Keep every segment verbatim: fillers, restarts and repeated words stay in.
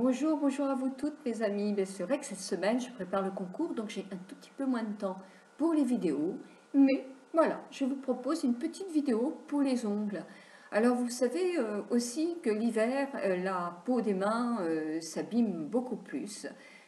Bonjour, bonjour à vous toutes mes amis. Bien, c'est vrai que cette semaine je prépare le concours, donc j'ai un tout petit peu moins de temps pour les vidéos. Mais voilà, je vous propose une petite vidéo pour les ongles. Alors vous savez euh, aussi que l'hiver, euh, la peau des mains euh, s'abîme beaucoup plus.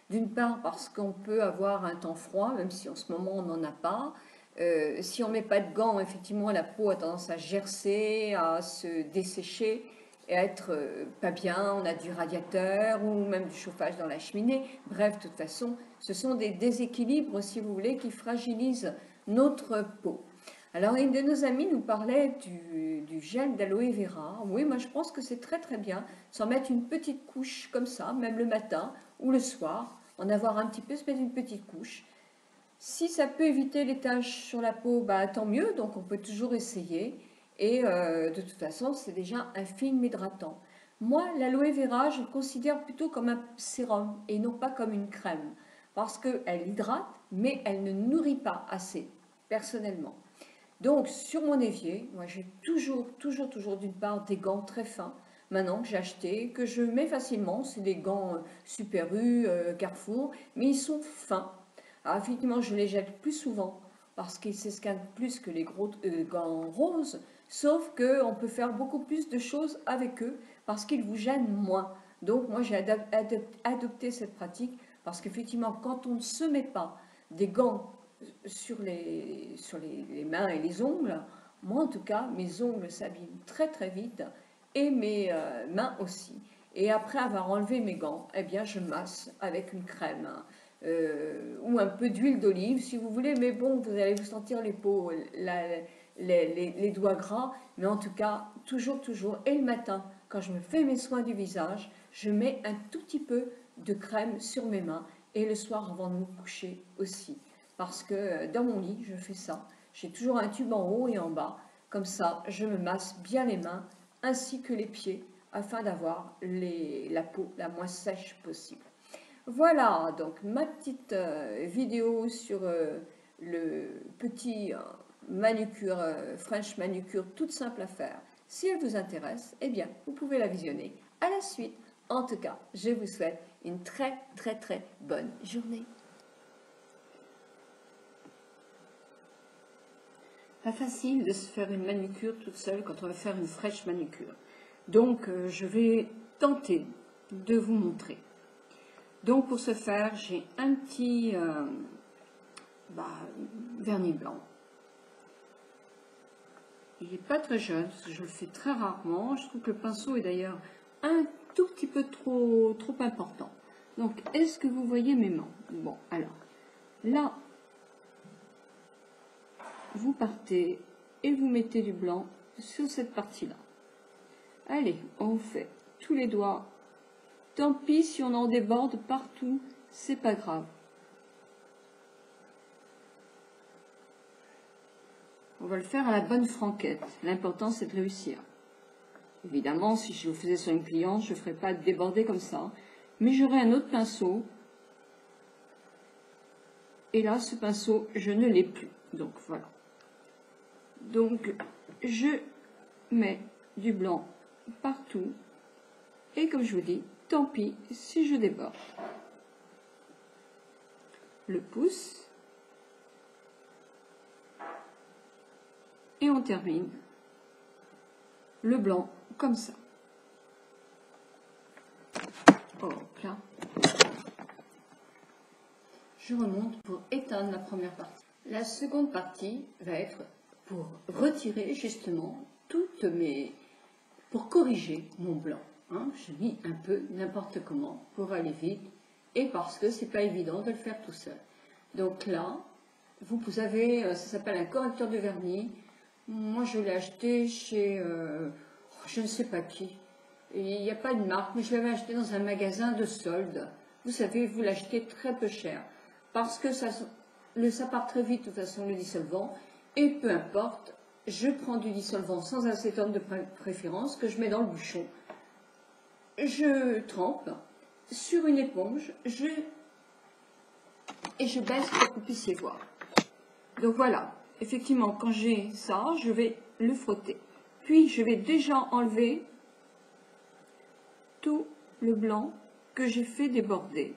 D'une part parce qu'on peut avoir un temps froid, même si en ce moment on n'en a pas. Euh, si on ne met pas de gants, effectivement la peau a tendance à gercer, à se dessécher et à être euh, pas bien. On a du radiateur ou même du chauffage dans la cheminée. Bref, de toute façon, ce sont des déséquilibres, si vous voulez, qui fragilisent notre peau. Alors, une de nos amies nous parlait du, du gel d'aloe vera. Oui, moi je pense que c'est très très bien, s'en mettre une petite couche comme ça, même le matin ou le soir, en avoir un petit peu, se mettre une petite couche. Si ça peut éviter les taches sur la peau, bah, tant mieux, donc on peut toujours essayer. Et euh, de toute façon, c'est déjà un film hydratant. Moi, l'aloe vera, je le considère plutôt comme un sérum et non pas comme une crème, parce qu'elle hydrate, mais elle ne nourrit pas assez, personnellement. Donc, sur mon évier, moi j'ai toujours, toujours, toujours d'une part des gants très fins, maintenant que j'ai acheté, que je mets facilement. C'est des gants euh, Super U, euh, Carrefour, mais ils sont fins. Alors, effectivement, je les jette plus souvent, parce qu'ils s'escalent plus que les gros euh, gants roses, sauf qu'on peut faire beaucoup plus de choses avec eux, parce qu'ils vous gênent moins. Donc, moi j'ai adop adopté cette pratique, parce qu'effectivement, quand on ne se met pas des gants sur les, sur les, les mains et les ongles, moi en tout cas, mes ongles s'abîment très très vite et mes euh, mains aussi. Et après avoir enlevé mes gants, eh bien je masse avec une crème euh, ou un peu d'huile d'olive si vous voulez, mais bon, vous allez vous sentir les peaux, la, les, les, les doigts gras, mais en tout cas, toujours, toujours, et le matin, quand je me fais mes soins du visage, je mets un tout petit peu de crème sur mes mains et le soir avant de me coucher aussi. Parce que dans mon lit, je fais ça. J'ai toujours un tube en haut et en bas. Comme ça, je me masse bien les mains ainsi que les pieds afin d'avoir la peau la moins sèche possible. Voilà, donc ma petite euh, vidéo sur euh, le petit euh, manucure, euh, French manucure toute simple à faire. Si elle vous intéresse, eh bien, vous pouvez la visionner à la suite. En tout cas, je vous souhaite une très, très, très bonne journée. Pas facile de se faire une manucure toute seule quand on veut faire une fraîche manucure. Donc, euh, je vais tenter de vous montrer. Donc, pour ce faire, j'ai un petit euh, bah, vernis blanc. Il n'est pas très jeune, parce que je le fais très rarement. Je trouve que le pinceau est d'ailleurs un tout petit peu trop, trop important. Donc, est-ce que vous voyez mes mains? Bon, alors, là, vous partez et vous mettez du blanc sur cette partie-là. Allez, on fait tous les doigts. Tant pis si on en déborde partout, c'est pas grave. On va le faire à la bonne franquette. L'important, c'est de réussir. Évidemment, si je le faisais sur une cliente, je ne ferais pas déborder comme ça. Mais j'aurais un autre pinceau. Et là, ce pinceau, je ne l'ai plus. Donc, voilà. Donc, je mets du blanc partout. Et comme je vous dis, tant pis si je déborde. Le pouce. Et on termine le blanc comme ça. Hop là. Je remonte pour éteindre la première partie. La seconde partie va être pour retirer justement toutes mes... pour corriger mon blanc. Hein, je mis un peu n'importe comment pour aller vite et parce que c'est pas évident de le faire tout seul. Donc là, vous avez, ça s'appelle un correcteur de vernis. Moi, je l'ai acheté chez euh, je ne sais pas qui. Il n'y a pas de marque, mais je l'avais acheté dans un magasin de soldes. Vous savez, vous l'achetez très peu cher parce que ça... Le, ça part très vite, de toute façon, le dissolvant. Et peu importe, je prends du dissolvant sans acétone de pré préférence que je mets dans le bouchon. Je trempe sur une éponge je... et je baisse pour que vous puissiez voir. Donc voilà, effectivement, quand j'ai ça, je vais le frotter. Puis, je vais déjà enlever tout le blanc que j'ai fait déborder.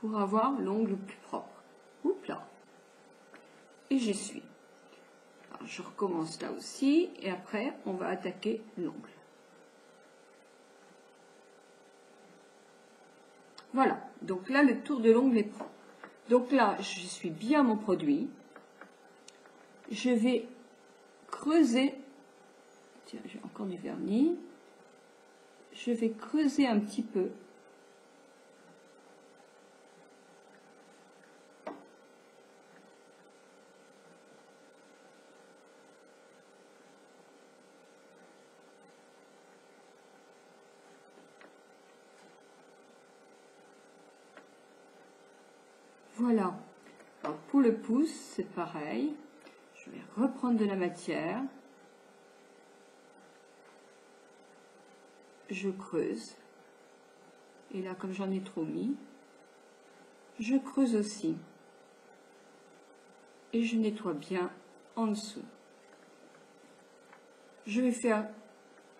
Pour avoir l'ongle plus propre. Oups là. Et j'essuie. Je recommence là aussi et après on va attaquer l'ongle. Voilà, donc là le tour de l'ongle est propre. Donc là je suis bien mon produit. Je vais creuser. Tiens, j'ai encore du vernis. Je vais creuser un petit peu. Voilà, alors pour le pouce, c'est pareil, je vais reprendre de la matière, je creuse, et là comme j'en ai trop mis, je creuse aussi, et je nettoie bien en dessous. Je vais faire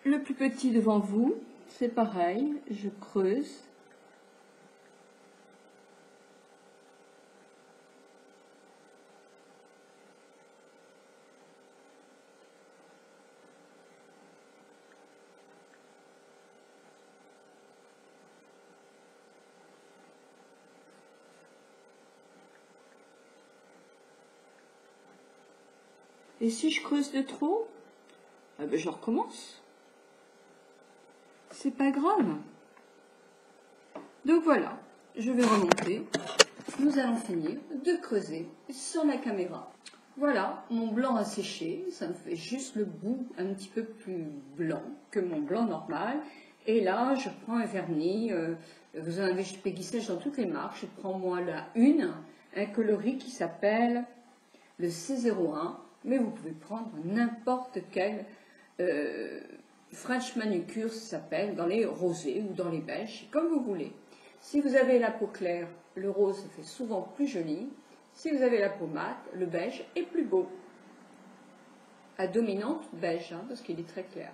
le plus petit devant vous, c'est pareil, je creuse. Et si je creuse de trop, eh ben je recommence. C'est pas grave. Donc voilà, je vais remonter. Nous allons finir de creuser sur la caméra. Voilà, mon blanc a séché. Ça me fait juste le bout un petit peu plus blanc que mon blanc normal. Et là, je prends un vernis. Euh, vous en avez, je péguissage dans toutes les marques. Je prends moi la une, un coloris qui s'appelle le C zéro un. Mais vous pouvez prendre n'importe quel euh, French Manucure, ça s'appelle, dans les rosés ou dans les beiges, comme vous voulez. Si vous avez la peau claire, le rose fait souvent plus joli. Si vous avez la peau mate, le beige est plus beau. À dominante beige, hein, parce qu'il est très clair.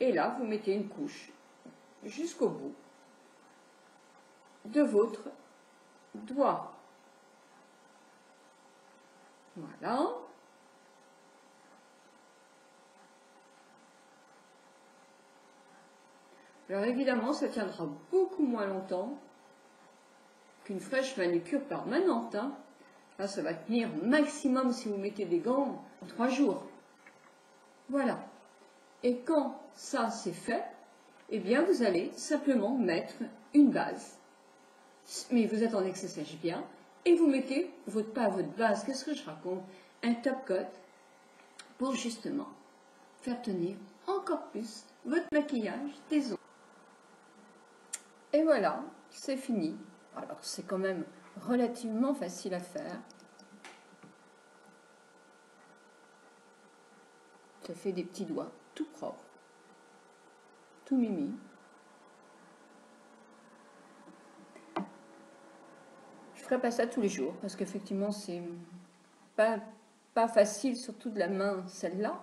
Et là, vous mettez une couche jusqu'au bout de votre doigt. Voilà. Alors évidemment, ça tiendra beaucoup moins longtemps qu'une fraîche manucure permanente. Hein. Là, ça va tenir maximum, si vous mettez des gants, trois jours. Voilà. Et quand ça, c'est fait, eh bien, vous allez simplement mettre une base. Mais vous attendez que ça sèche bien. Et vous mettez, votre, pas votre base, qu'est-ce que je raconte? Un top coat pour justement faire tenir encore plus votre maquillage des autres. Et voilà, c'est fini. Alors, c'est quand même relativement facile à faire. Ça fait des petits doigts tout propres, tout mimi. Je ne ferai pas ça tous les jours parce qu'effectivement, c'est pas, pas facile, surtout de la main, celle-là.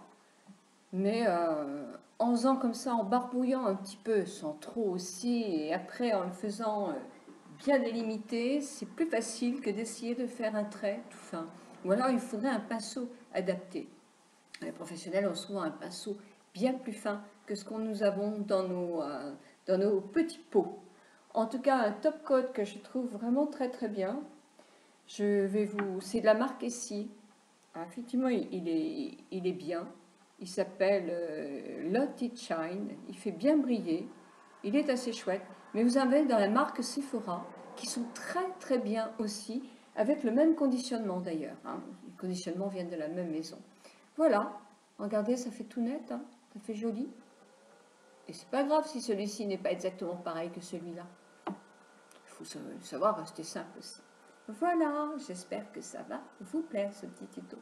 Mais euh, en faisant comme ça, en barbouillant un petit peu, sans trop aussi, et après en le faisant euh, bien délimité, c'est plus facile que d'essayer de faire un trait tout fin. Ou alors il faudrait un pinceau adapté. Les professionnels ont souvent un pinceau bien plus fin que ce qu'on nous avons dans nos, euh, dans nos petits pots. En tout cas, un top coat que je trouve vraiment très très bien. Je vais vous, c'est de la marque Essie. Alors, effectivement, il, il est, il est bien. Il s'appelle euh, Lottie Shine, il fait bien briller, il est assez chouette. Mais vous en avez dans la marque Sephora, qui sont très très bien aussi, avec le même conditionnement d'ailleurs. Hein. Les conditionnements viennent de la même maison. Voilà, regardez, ça fait tout net, hein. Ça fait joli. Et c'est pas grave si celui-ci n'est pas exactement pareil que celui-là. Il faut savoir rester simple aussi. Voilà, j'espère que ça va vous plaire ce petit tuto.